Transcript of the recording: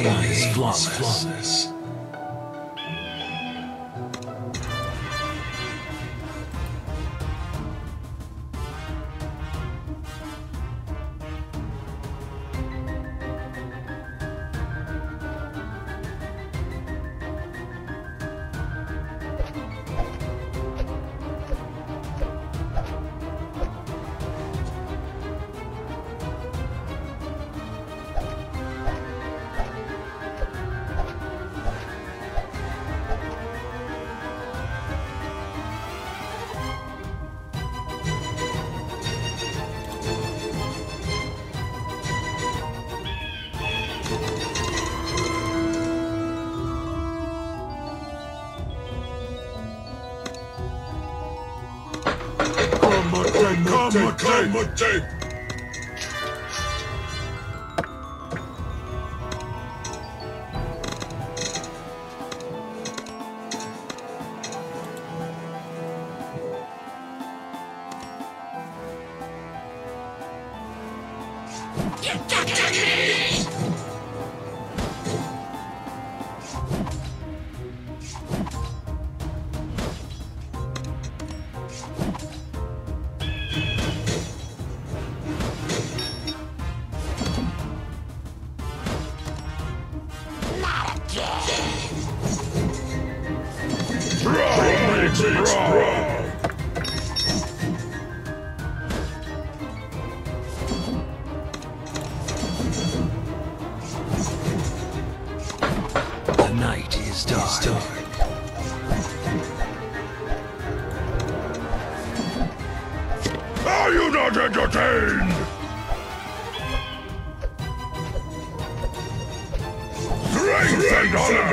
dying is flawless. Come on,